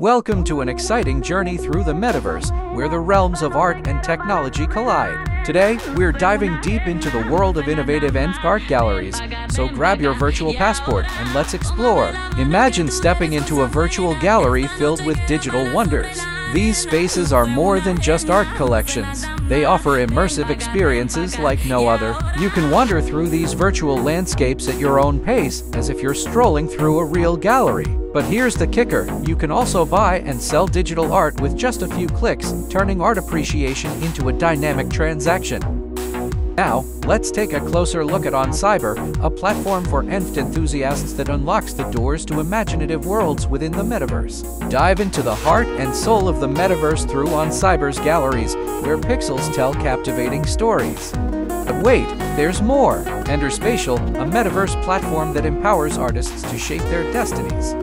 Welcome to an exciting journey through the metaverse, where the realms of art and technology collide. Today, we're diving deep into the world of innovative NFT art galleries, so grab your virtual passport and let's explore. Imagine stepping into a virtual gallery filled with digital wonders. These spaces are more than just art collections. They offer immersive experiences like no other. You can wander through these virtual landscapes at your own pace, as if you're strolling through a real gallery. But here's the kicker, you can also buy and sell digital art with just a few clicks, turning art appreciation into a dynamic transaction. Now, let's take a closer look at OnCyber, a platform for NFT enthusiasts that unlocks the doors to imaginative worlds within the metaverse. Dive into the heart and soul of the metaverse through OnCyber's galleries, where pixels tell captivating stories. But wait, there's more! Enter Spatial, a metaverse platform that empowers artists to shape their destinies.